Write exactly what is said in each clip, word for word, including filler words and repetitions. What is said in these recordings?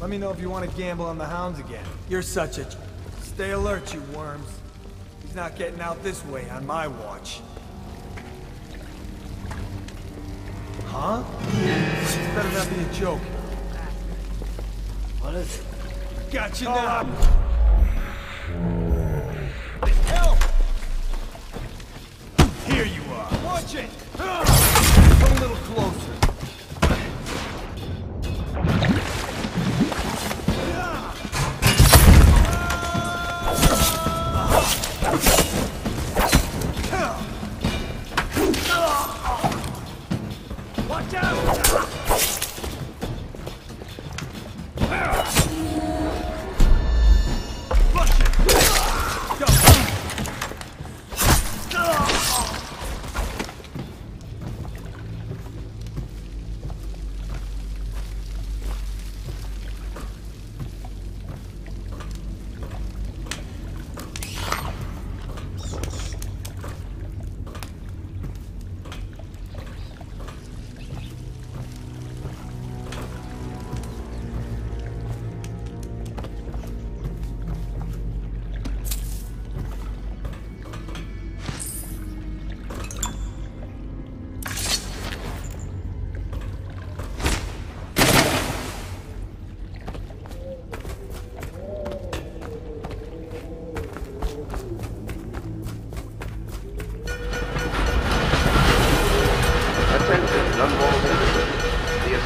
Let me know if you want to gamble on the hounds again. You're such a... Stay alert, you worms. He's not getting out this way on my watch. Huh? This better not be a joke. What is it? Got you now! Help! Here you are. Watch it! Come a little closer.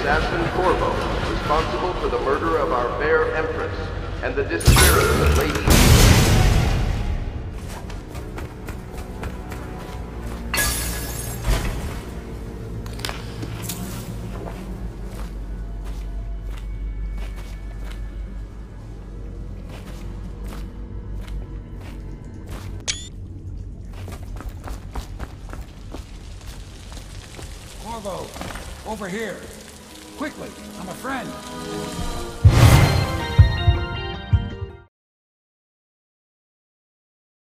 Assassin Corvo, responsible for the murder of our fair empress and the disappearance of Lady... Corvo, over here. Quickly, I'm a friend.